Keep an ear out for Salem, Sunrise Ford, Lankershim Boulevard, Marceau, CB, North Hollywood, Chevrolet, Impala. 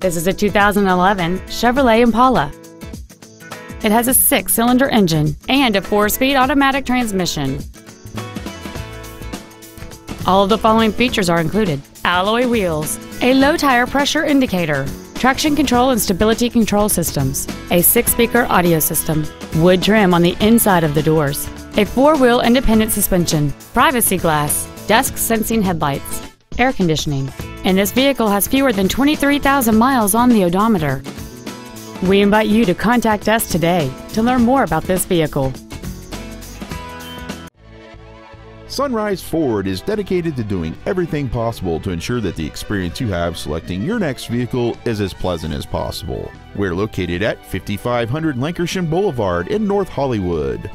This is a 2011 Chevrolet Impala. It has a 6-cylinder engine and a 4-speed automatic transmission. All of the following features are included: alloy wheels, a low tire pressure indicator, traction control and stability control systems, a 6-speaker audio system, wood trim on the inside of the doors, a 4-wheel independent suspension, privacy glass, dusk sensing headlights, air conditioning, and this vehicle has fewer than 23,000 miles on the odometer. We invite you to contact us today to learn more about this vehicle. Sunrise Ford is dedicated to doing everything possible to ensure that the experience you have selecting your next vehicle is as pleasant as possible. We're located at 5500 Lankershim Boulevard in North Hollywood.